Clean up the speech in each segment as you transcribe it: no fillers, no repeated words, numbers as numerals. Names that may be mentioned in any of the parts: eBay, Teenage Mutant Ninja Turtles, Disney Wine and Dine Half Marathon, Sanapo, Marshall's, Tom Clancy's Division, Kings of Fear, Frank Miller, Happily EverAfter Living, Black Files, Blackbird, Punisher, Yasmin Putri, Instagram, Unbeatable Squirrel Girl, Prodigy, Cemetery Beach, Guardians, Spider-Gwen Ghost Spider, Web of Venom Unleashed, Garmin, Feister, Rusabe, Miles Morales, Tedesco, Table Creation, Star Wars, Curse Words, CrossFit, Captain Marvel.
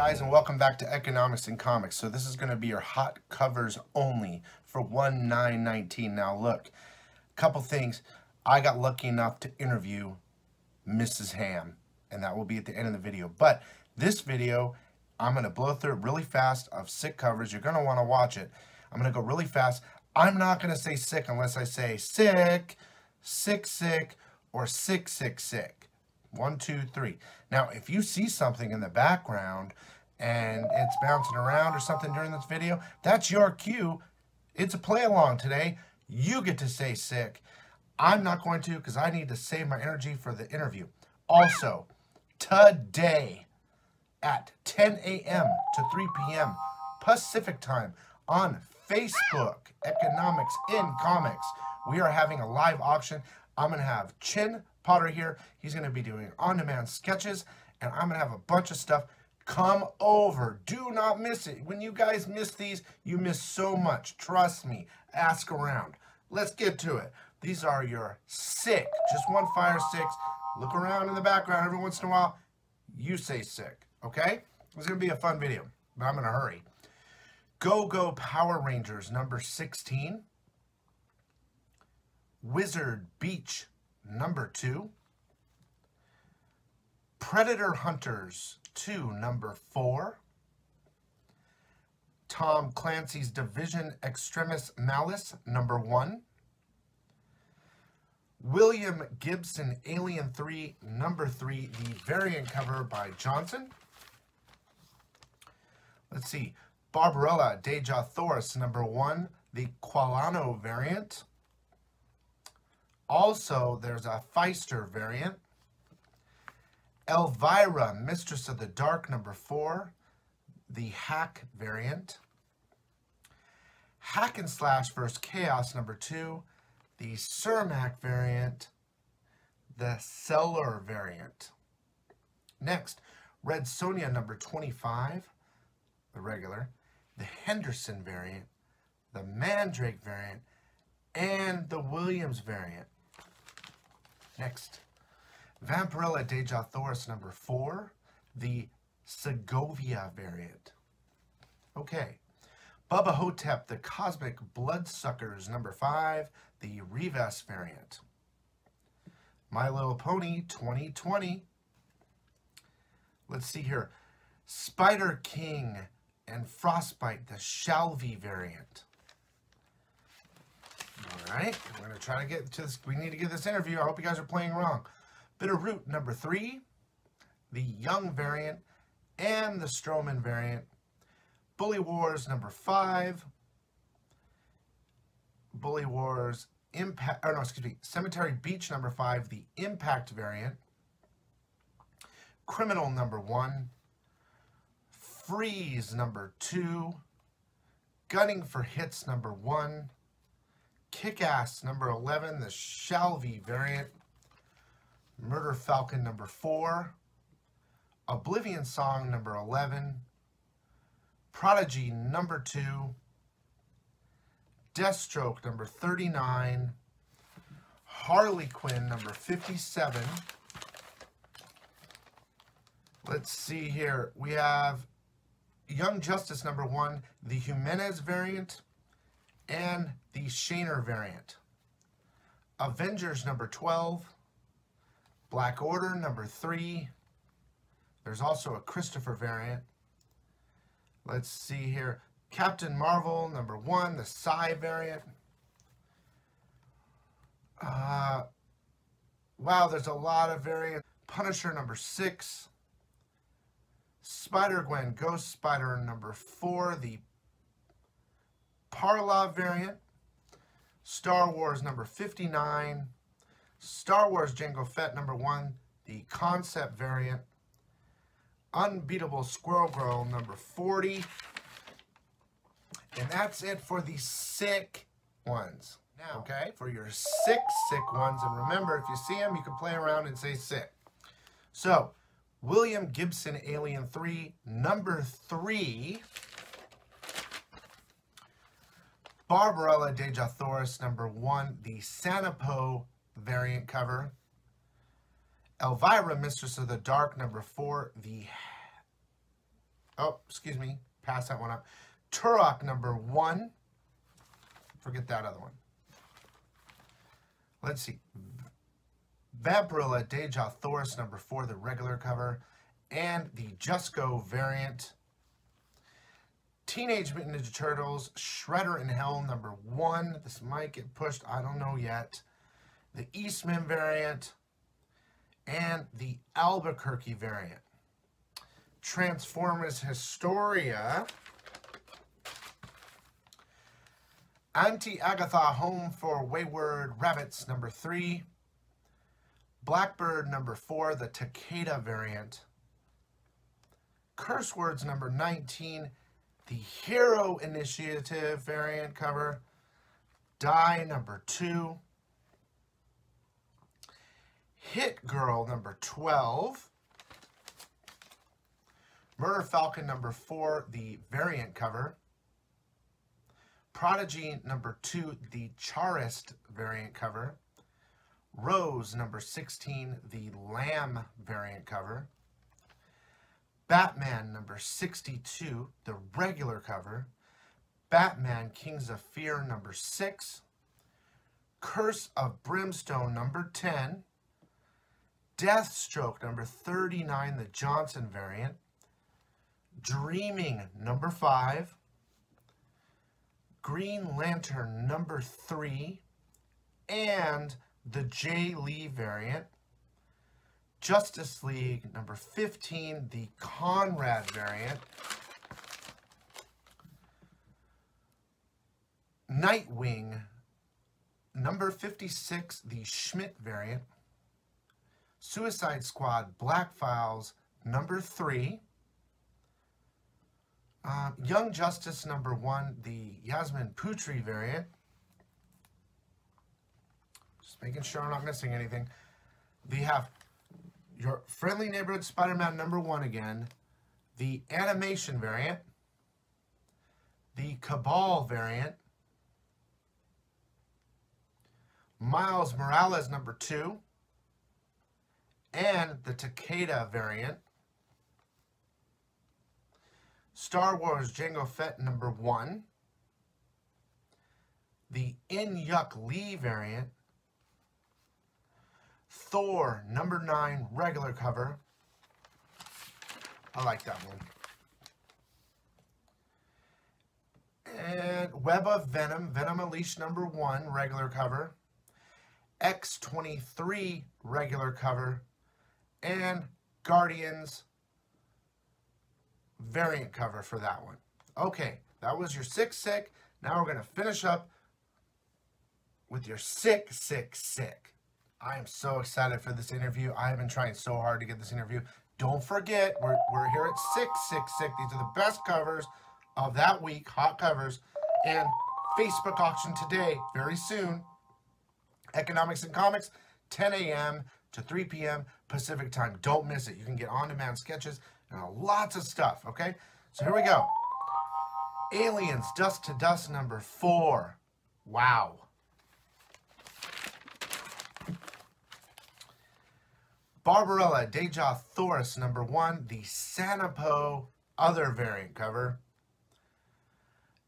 guys, and welcome back to Economics and Comics. So this is going to be your hot covers only for $19.19. Now look, a couple things. I got lucky enough to interview Mrs. Ham, and that will be at the end of the video. But this video, I'm going to blow through it really fast of sick covers. You're going to want to watch it. I'm going to go really fast. I'm not going to say sick unless I say sick, sick, sick, or sick, sick, sick. 1, 2, 3. Now, if you see something in the background and it's bouncing around or something during this video, that's your cue. It's a play along today. You get to say sick. I'm not going to because I need to save my energy for the interview. Also, today at 10 a.m. to 3 p.m. Pacific time on Facebook, Economics in Comics, we are having a live auction. I'm going to have Chin Potter here. He's going to be doing on-demand sketches, and I'm going to have a bunch of stuff. Come over. Do not miss it. When you guys miss these, you miss so much. Trust me. Ask around. Let's get to it. These are your sick. Just one fire six. Look around in the background every once in a while. You say sick. Okay? It's going to be a fun video, but I'm in a hurry. Go-Go Power Rangers number 16. Wizard Beach number 2, Predator Hunters 2 number 4, Tom Clancy's Division Extremis Malice number 1, William Gibson Alien 3 number 3, the variant cover by Johnson. Let's see, Barbarella Dejah Thoris number 1, the Quilano variant. Also, there's a Feister variant. Elvira, Mistress of the Dark, number 4. The Hack variant. Hack and Slash vs. Chaos, number 2. The Cermak variant. The Cellar variant. Next, Red Sonja, number 25. The regular. The Henderson variant. The Mandrake variant. And the Williams variant. Next, Vampirella Dejah Thoris number 4, the Segovia variant. Okay, Bubba Hotep, the Cosmic Bloodsuckers number 5, the Rivas variant. My Little Pony 2020. Let's see here, Spider King and Frostbite, the Shalvey variant. All right, we're going to try to get to this. We need to get this interview. I hope you guys are playing wrong. Bitterroot number 3, the Young variant, and the Strowman variant. Bully Wars number 5. Bully Wars Impact, or no, excuse me, Cemetery Beach number 5, the Impact variant. Criminal number 1. Freeze number 2. Gunning for Hits number 1. Kickass number 11, the Shalvey variant. Murder Falcon number 4. Oblivion Song number 11. Prodigy number 2. Deathstroke number 39. Harley Quinn number 57. Let's see here. We have Young Justice number 1, the Jimenez variant, and the Shaner variant. Avengers number 12. Black Order number 3. There's also a Christopher variant. Let's see here. Captain Marvel number 1, the Psy variant. Wow, there's a lot of variants. Punisher number 6. Spider-Gwen Ghost Spider number 4, the Parla variant. Star Wars number 59. Star Wars Jango Fett number 1, the Concept variant. Unbeatable Squirrel Girl number 40. And that's it for the sick ones. Now, okay, for your sick ones, and remember, if you see them, you can play around and say sick. So, William Gibson Alien 3, number 3. Barbarella Dejah Thoris number 1, the Sanapo variant cover. Elvira, Mistress of the Dark number 4, the Oh, excuse me. Pass that one up. Turok number 1. Forget that other one. Let's see. Vampirella Dejah Thoris number 4, the regular cover. And the Just Go variant. Teenage Mutant Ninja Turtles, Shredder and Helm number 1. This might get pushed. I don't know yet. The Eastman variant. And the Albuquerque variant. Transformers Historia. Auntie Agatha Home for Wayward Rabbits number 3. Blackbird number 4, the Takeda variant. Curse Words number 19, the Hero Initiative variant cover. Die number 2. Hit Girl number 12. Murder Falcon number 4, the variant cover. Prodigy number 2, the Charist variant cover. Rose number 16, the Lamb variant cover. Batman number 62, the regular cover. Batman Kings of Fear number 6. Curse of Brimstone number 10. Deathstroke number 39, the Johnson variant. Dreaming number 5. Green Lantern number 3. And the Jay Lee variant. Justice League number 15, the Conrad variant. Nightwing number 56, the Schmidt variant. Suicide Squad Black Files number 3. Young Justice number 1, the Yasmin Putri variant. Just making sure I'm not missing anything. We have your Friendly Neighborhood Spider-Man number 1 again, the Animation variant, the Cabal variant, Miles Morales number 2, and the Takeda variant. Star Wars Jango Fett number 1, the In-Yuk Lee variant, Thor number 9 regular cover. I like that one. And Web of Venom, Venom Unleashed number 1 regular cover, X-23 regular cover, and Guardians variant cover for that one. Okay, that was your 6-sick. Now we're going to finish up with your 6-sick. I am so excited for this interview. I have been trying so hard to get this interview. Don't forget, we're here at 6-sick. These are the best covers of that week, hot covers, and Facebook auction today, very soon. Economics and Comics, 10 a.m. to 3 p.m. Pacific time. Don't miss it. You can get on-demand sketches and lots of stuff, okay? So here we go. Aliens Dust to Dust number 4. Wow. Barbarella Dejah Thoris number 1, the Sanapō other variant cover.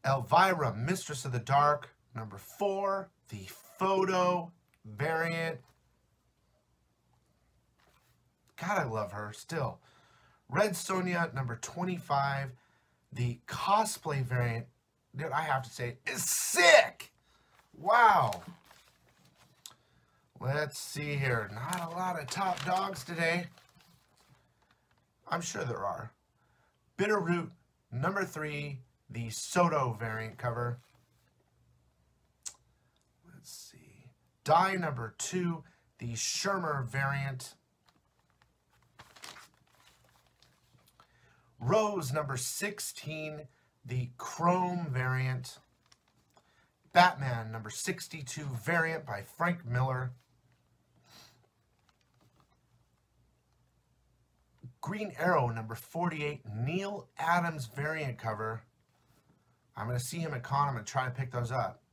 Elvira Mistress of the Dark number 4, the photo variant. God, I love her still. Red Sonja number 25, the cosplay variant, dude, I have to say, is sick. Wow. Let's see here. Not a lot of top dogs today. I'm sure there are. Bitterroot number 3, the Soto variant cover. Let's see. Die number 2, the Shermer variant. Rose number 16, the Chrome variant. Batman number 62 variant by Frank Miller. Green Arrow number 48, Neil Adams variant cover. I'm going to see him at con. I'm going to try to pick those up.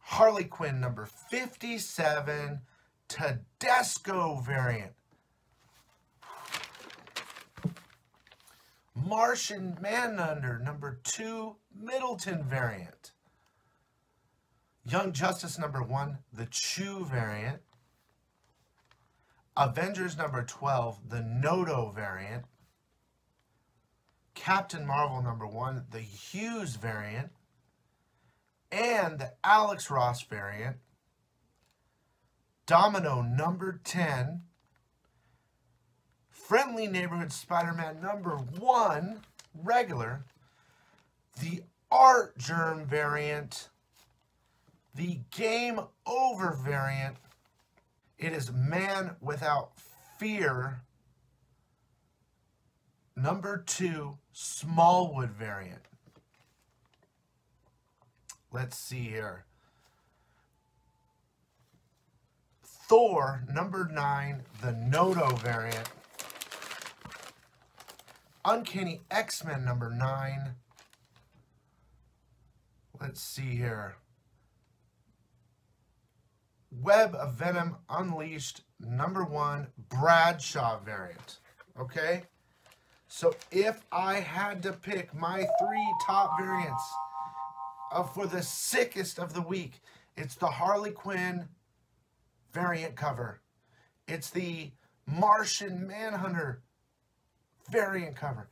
Harley Quinn number 57, Tedesco variant. Martian Manhunter, #2, Middleton variant. Young Justice, #1, the Chew variant. Avengers, #12, the Noto variant. Captain Marvel, #1, the Hughes variant. And the Alex Ross variant. Domino, #10. Friendly Neighborhood Spider-Man, #1, regular. The Art Germ variant. The Game Over variant. It is Man Without Fear, #2, Smallwood variant. Let's see here. Thor, #9, the Noto variant. Uncanny X-Men, #9. Let's see here. Web of Venom Unleashed, #1, Bradshaw variant. Okay? So if I had to pick my 3 top variants for the sickest of the week, it's the Harley Quinn variant cover. It's the Martian Manhunter variant cover.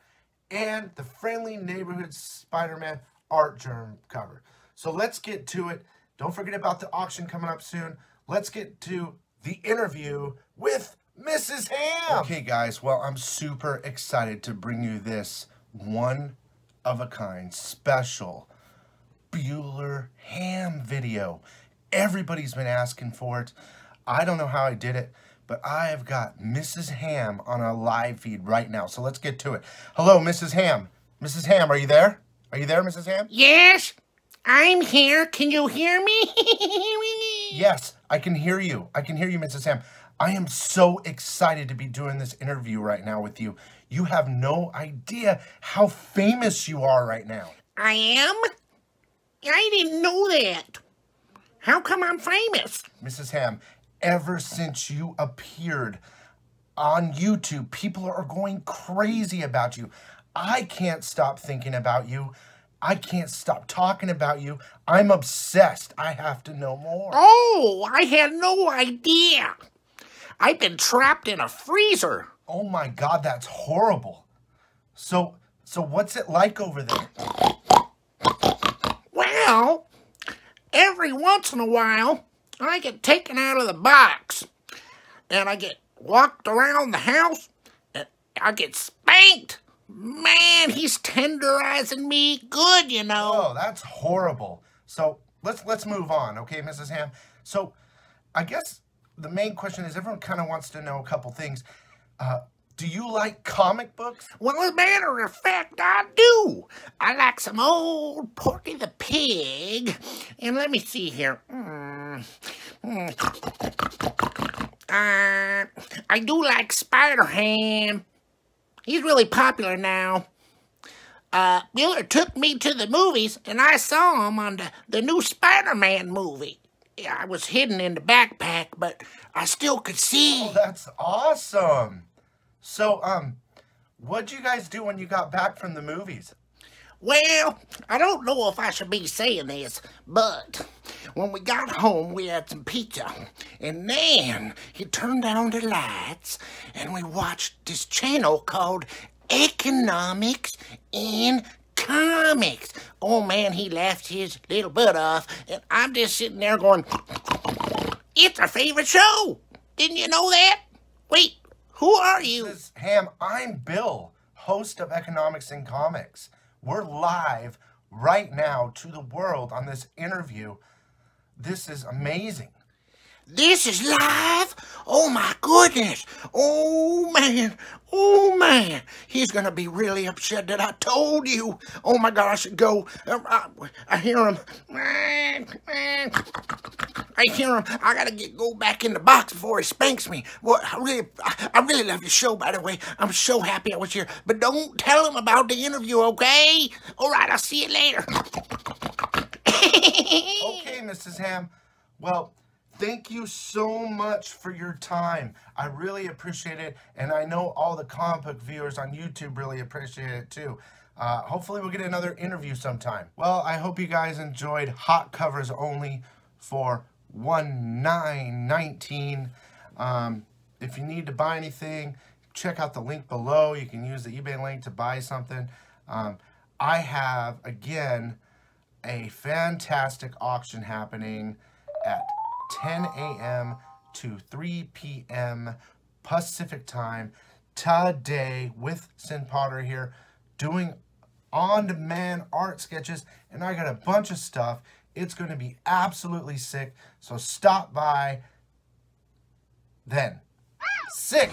And the Friendly Neighborhood Spider-Man Art Germ cover. So let's get to it. Don't forget about the auction coming up soon. Let's get to the interview with Mrs. Ham. Okay, guys. Well, I'm super excited to bring you this one-of-a-kind special Bueller Ham video. Everybody's been asking for it. I don't know how I did it, but I have got Mrs. Ham on our live feed right now. So let's get to it. Hello, Mrs. Ham. Mrs. Ham, are you there? Are you there, Mrs. Ham? Yes. I'm here. Can you hear me? Yes, I can hear you. I can hear you, Mrs. Ham. I am so excited to be doing this interview right now with you. You have no idea how famous you are right now. I am? I didn't know that. How come I'm famous? Mrs. Ham, ever since you appeared on YouTube, people are going crazy about you. I can't stop thinking about you. I can't stop talking about you. I'm obsessed. I have to know more. Oh, I had no idea. I've been trapped in a freezer. Oh my God, that's horrible. So what's it like over there? Well, every once in a while, I get taken out of the box. And I get walked around the house. And I get spanked. Man, he's tenderizing me good, you know. Oh, that's horrible. So let's move on, okay, Mrs. Ham? So I guess the main question is everyone kind of wants to know a couple things. Do you like comic books? Well, as a matter of fact, I do. I like some old Porky the Pig. And let me see here. I do like Spider-Ham. He's really popular now. Bueller took me to the movies, and I saw him on the new Spider-Man movie. Yeah, I was hidden in the backpack, but I still could see. Oh, that's awesome. So, what'd you guys do when you got back from the movies? Well, I don't know if I should be saying this, but when we got home, we had some pizza. And then he turned down the lights, and we watched this channel called Economics in Comics. Oh, man, he laughed his little butt off, and I'm just sitting there going, it's our favorite show. Didn't you know that? Wait, who are you? Mrs. Ham, I'm Bill, host of Economics in Comics. We're live right now to the world on this interview. This is amazing. This is live? Oh, my goodness. Oh, man. Oh, man. He's going to be really upset that I told you. Oh, my God, I should go. I hear him. I hear him. I got to go back in the box before he spanks me. Well, I really love your show, by the way. I'm so happy I was here. But don't tell him about the interview, okay? All right, I'll see you later. Okay, Mrs. Ham. Well, Thank you so much for your time. I really appreciate it, and I know all the comic book viewers on YouTube really appreciate it too. Hopefully we'll get another interview sometime. Well, I hope you guys enjoyed hot covers only for $19.19. If you need to buy anything, check out the link below. You can use the eBay link to buy something. I have, again, a fantastic auction happening at 10 a.m. to 3 p.m. Pacific time today with Chin Potter here doing on-demand art sketches, and I got a bunch of stuff. It's going to be absolutely sick, so stop by then. Sick!